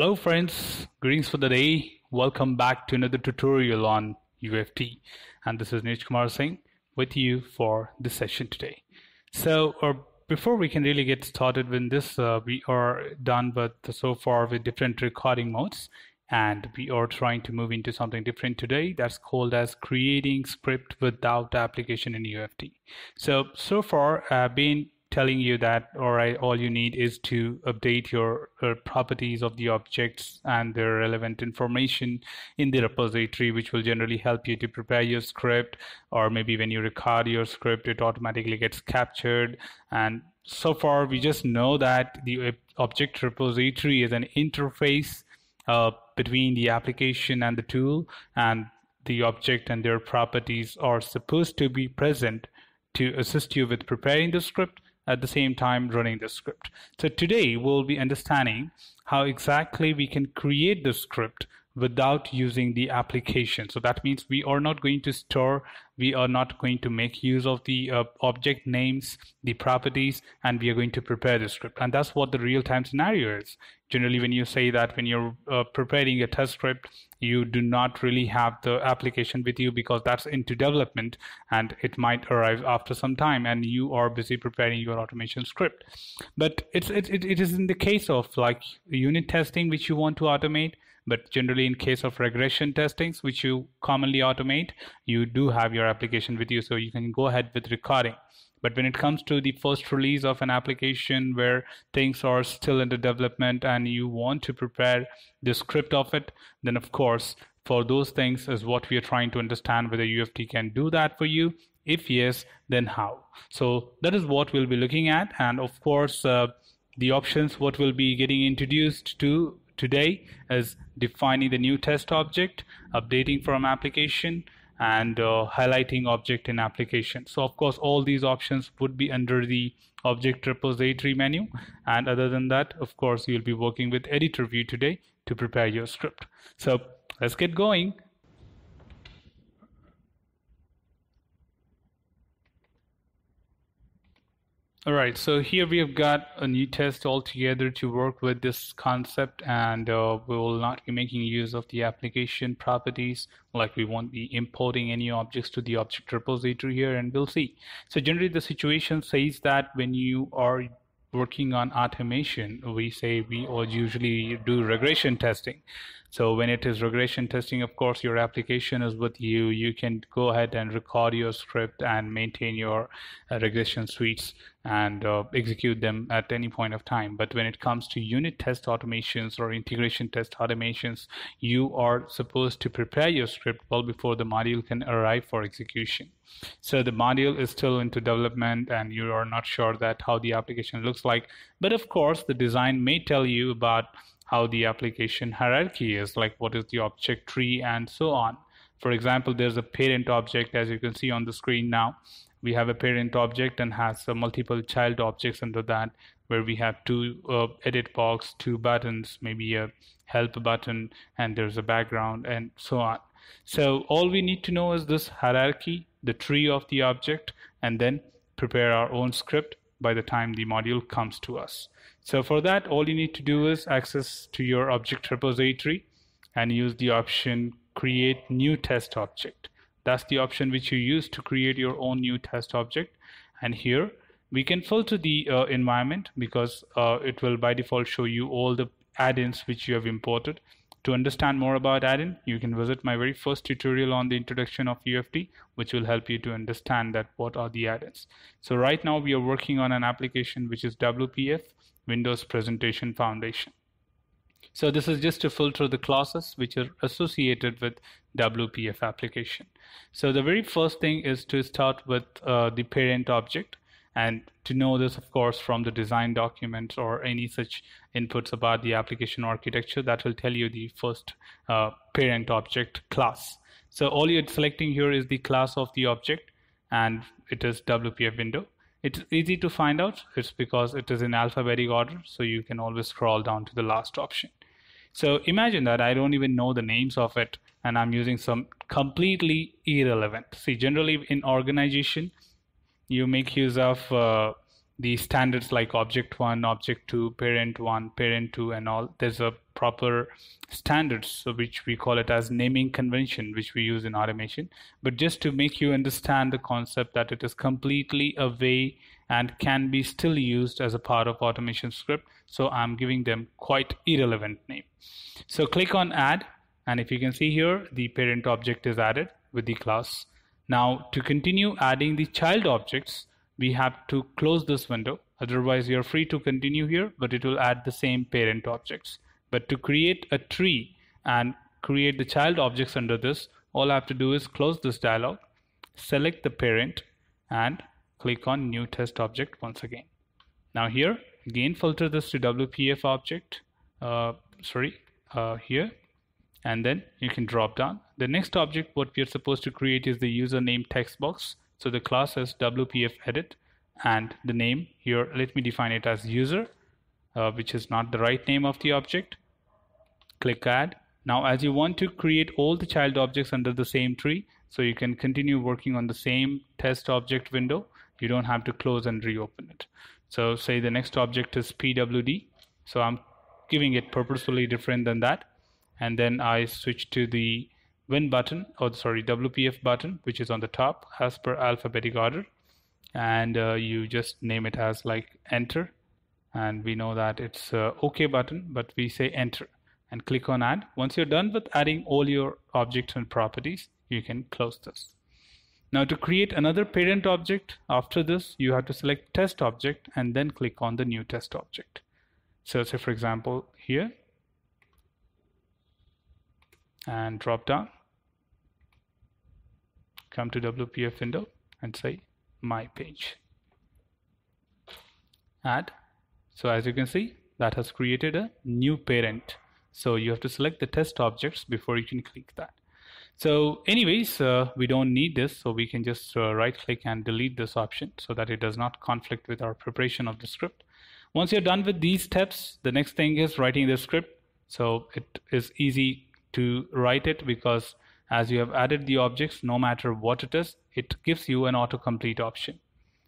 Hello friends, greetings for the day. Welcome back to another tutorial on UFT, and this is Neeraj Kumar Singh with you for this session today. So before we can really get started with this, we are done with so far with different recording modes, and we are trying to move into something different today that's called as creating script without application in UFT. So far I've been telling you that all you need is to update your properties of the objects and their relevant information in the repository, which will generally help you to prepare your script, or maybe when you record your script it automatically gets captured. And so far we just know that the object repository is an interface between the application and the tool, and the object and their properties are supposed to be present to assist you with preparing the script, at the same time running the script. So today we'll be understanding how exactly we can create the script without using the application. So that means we are not going to store, we are not going to make use of the object names, the properties, and we are going to prepare the script. And that's what the real-time scenario is. Generally, when you say that when you're preparing a test script, you do not really have the application with you because that's into development and it might arrive after some time, and you are busy preparing your automation script. But it is in the case of like unit testing, which you want to automate. But generally in case of regression testings, which you commonly automate, you do have your application with you, so you can go ahead with recording. But when it comes to the first release of an application where things are still under development and you want to prepare the script of it, then of course, for those things is what we are trying to understand, whether UFT can do that for you. If yes, then how? So that is what we'll be looking at. And of course, the options what we'll be getting introduced to today is defining the new test object, updating from application, and highlighting object in application. So of course, all these options would be under the object repository menu. And other than that, of course, you'll be working with editor view today to prepare your script. So let's get going. All right, so here we have got a new test altogether to work with this concept, and we will not be making use of the application properties, like we won't be importing any objects to the object repository here, and we'll see. So generally the situation says that when you are working on automation, we say we usually do regression testing. So when it is regression testing, of course, your application is with you. You can go ahead and record your script and maintain your regression suites and execute them at any point of time. But when it comes to unit test automations or integration test automations, you are supposed to prepare your script well before the module can arrive for execution. So the module is still into development and you are not sure that how the application looks like. But of course, the design may tell you about how the application hierarchy is, like what is the object tree and so on. For example, there's a parent object, as you can see on the screen now. We have a parent object and has multiple child objects under that, where we have two edit box, two buttons, maybe a help button, and there's a background and so on. So all we need to know is this hierarchy, the tree of the object, and then prepare our own script by the time the module comes to us. So for that, all you need to do is access to your object repository and use the option create new test object. That's the option which you use to create your own new test object. And here we can filter the environment, because it will by default show you all the add-ins which you have imported. To understand more about add-in, you can visit my very first tutorial on the introduction of UFT, which will help you to understand that what are the add-ins. So right now we are working on an application which is WPF, Windows Presentation Foundation. So this is just to filter the classes which are associated with WPF application. So the very first thing is to start with the parent object. And to know this, of course, from the design documents or any such inputs about the application architecture, that will tell you the first parent object class. So all you're selecting here is the class of the object, and it is WPF window. It's easy to find out. It's because it is in alphabetic order, so you can always scroll down to the last option. So imagine that I don't even know the names of it, and I'm using some completely irrelevant. See, generally in organization, you make use of the standards like object 1, object 2, parent 1, parent 2 and all. There's a proper standards, so which we call it as naming convention, which we use in automation. But just to make you understand the concept that it is completely away and can be still used as a part of automation script. So I'm giving them quite irrelevant name. So click on add. And if you can see here, the parent object is added with the class. Now to continue adding the child objects, we have to close this window. Otherwise, you're free to continue here, but it will add the same parent objects. But to create a tree and create the child objects under this, all I have to do is close this dialog, select the parent, and click on new test object once again. Now here, again, filter this to WPF object, here, and then you can drop down. The next object what we are supposed to create is the username text box. So the class is WPF edit, and the name here, let me define it as user, which is not the right name of the object. Click add. Now as you want to create all the child objects under the same tree, so you can continue working on the same test object window. You don't have to close and reopen it. So say the next object is PWD. So I'm giving it purposefully different than that. And then I switch to the WPF button, which is on the top as per alphabetic order. And you just name it as like enter. And we know that it's OK button, but we say enter and click on add. Once you're done with adding all your objects and properties, you can close this. Now to create another parent object after this, you have to select test object and then click on the new test object. So say for example here, and drop down, come to WPF window and say my page, add. So as you can see, that has created a new parent. So you have to select the test objects before you can click that. So anyways, we don't need this, so we can just right click and delete this option so that it does not conflict with our preparation of the script. Once you're done with these steps, the next thing is writing the script. So it is easy to write it because as you have added the objects, no matter what it is, it gives you an autocomplete option.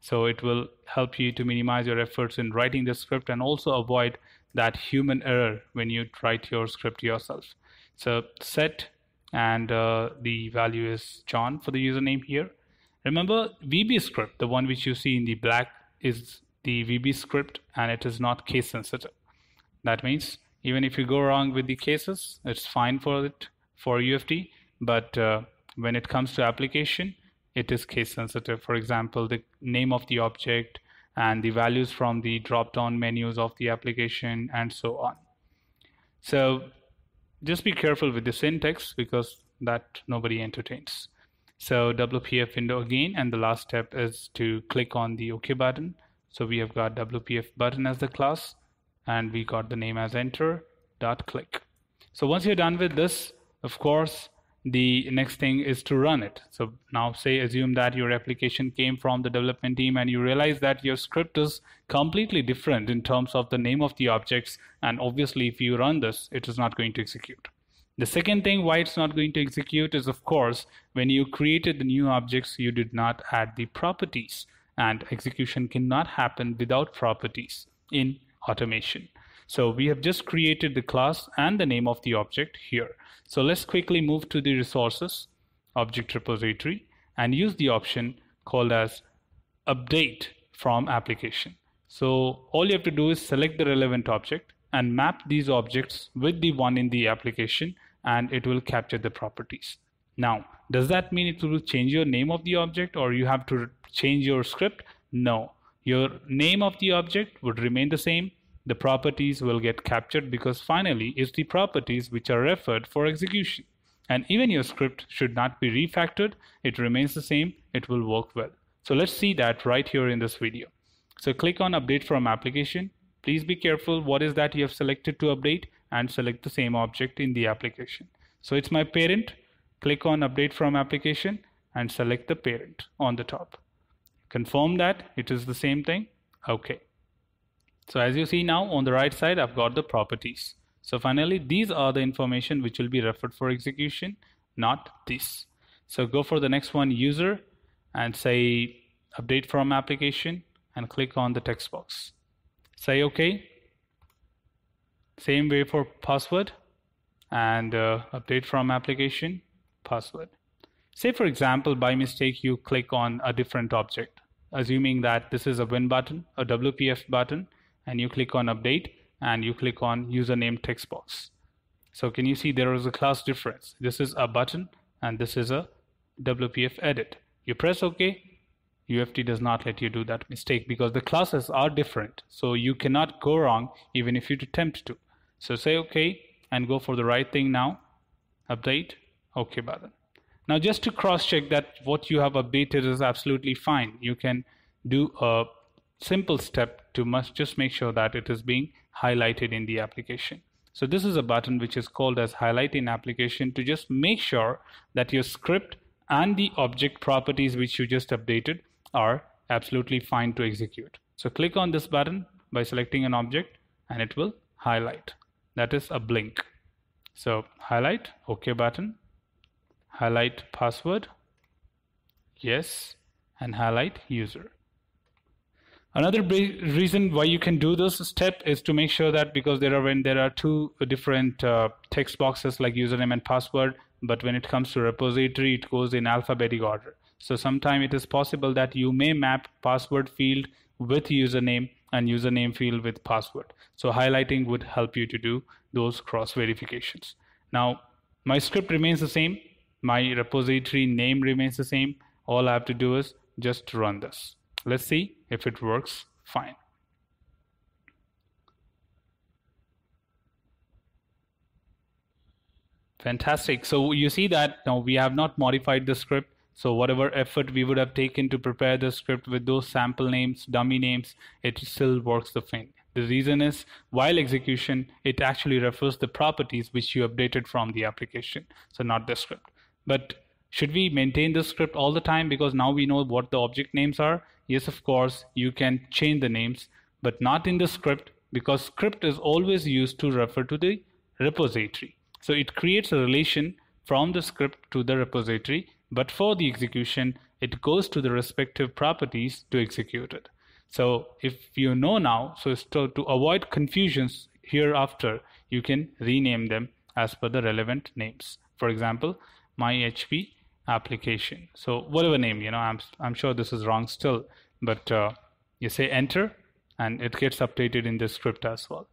So it will help you to minimize your efforts in writing the script and also avoid that human error when you write your script yourself. So set, and the value is John for the username here. Remember, VBScript, the one which you see in the black, is the VBScript and it is not case sensitive. That means even if you go wrong with the cases, it's fine for it for UFT, but when it comes to application, it is case sensitive. For example, the name of the object and the values from the drop down menus of the application and so on. So just be careful with the syntax because that nobody entertains. So WPF window again, and the last step is to click on the OK button. So we have got WPF button as the class and we got the name as enter.click. So once you're done with this, of course, the next thing is to run it. So now say, assume that your application came from the development team and you realize that your script is completely different in terms of the name of the objects. And obviously, if you run this, it is not going to execute. The second thing why it's not going to execute is, of course, when you created the new objects, you did not add the properties, and execution cannot happen without properties in automation. So we have just created the class and the name of the object here. So let's quickly move to the resources, Object Repository, and use the option called as Update from Application. So all you have to do is select the relevant object and map these objects with the one in the application, and it will capture the properties. Now, does that mean it will change your name of the object or you have to change your script? No. Your name of the object would remain the same. The properties will get captured because finally it's the properties which are referred for execution. And even your script should not be refactored. It remains the same. It will work well. So let's see that right here in this video. So click on Update from Application. Please be careful what is that you have selected to update, and select the same object in the application. So it's my parent. Click on Update from Application and select the parent on the top. Confirm that it is the same thing. Okay. So as you see now on the right side, I've got the properties. So finally, these are the information which will be referred for execution, not this. So go for the next one, user, and say update from application and click on the text box. Say OK. Same way for password and update from application password. Say, for example, by mistake, you click on a different object, assuming that this is a Win button, a WPF button, and you click on Update and you click on Username text box. So can you see there is a class difference? This is a button and this is a WPF edit. You press OK, UFT does not let you do that mistake because the classes are different. So you cannot go wrong even if you attempt to. So say OK and go for the right thing now. Update, OK button. Now just to cross-check that what you have updated is absolutely fine, you can do a simple step to just make sure that it is being highlighted in the application. So this is a button which is called as highlight in application to just make sure that your script and the object properties which you just updated are absolutely fine to execute. So click on this button by selecting an object and it will highlight. That is a blink. So highlight, OK button, highlight password, yes, and highlight user. Another reason why you can do this step is to make sure that because when there are two different text boxes like username and password, but when it comes to repository, it goes in alphabetic order. So sometimes it is possible that you may map password field with username and username field with password. So highlighting would help you to do those cross verifications. Now, my script remains the same. My repository name remains the same. All I have to do is just run this. Let's see if it works fine. Fantastic. So you see that now we have not modified the script. So whatever effort we would have taken to prepare the script with those sample names, dummy names, it still works the same. The reason is, while execution, it actually refers the properties which you updated from the application, so not the script. But should we maintain the script all the time because now we know what the object names are? Yes, of course, you can change the names, but not in the script because script is always used to refer to the repository. So it creates a relation from the script to the repository, but for the execution, it goes to the respective properties to execute it. So if you know now, so to avoid confusions hereafter, you can rename them as per the relevant names. For example, my HP application. So whatever name, you know, I'm sure this is wrong still, but you say enter and it gets updated in the script as well.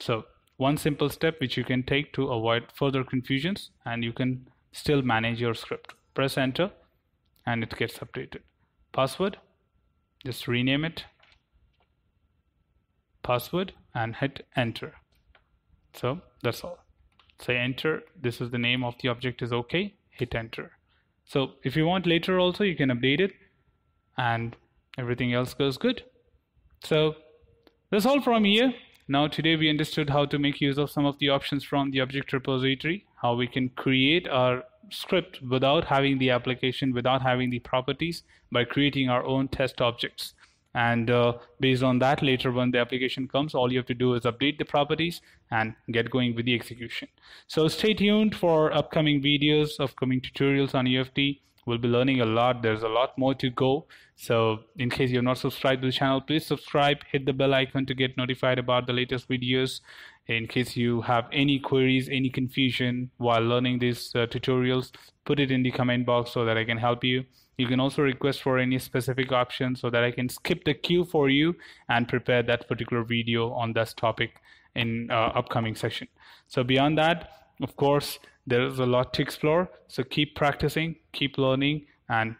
So one simple step which you can take to avoid further confusions and you can still manage your script. Press enter and it gets updated. Password, just rename it. Password and hit enter. So that's all. Say enter. This is the name of the object is okay. Hit enter. So if you want later also, you can update it and everything else goes good. So that's all from here. Now today we understood how to make use of some of the options from the object repository, how we can create our script without having the application, without having the properties by creating our own test objects. And based on that, later when the application comes, all you have to do is update the properties and get going with the execution. So stay tuned for upcoming videos, upcoming tutorials on UFT. We'll be learning a lot. There's a lot more to go. So in case you're not subscribed to the channel, please subscribe, hit the bell icon to get notified about the latest videos. In case you have any queries, any confusion while learning these tutorials, put it in the comment box so that I can help you. You can also request for any specific option so that I can skip the queue for you and prepare that particular video on this topic in upcoming session. So beyond that, of course, there is a lot to explore. So keep practicing, keep learning, and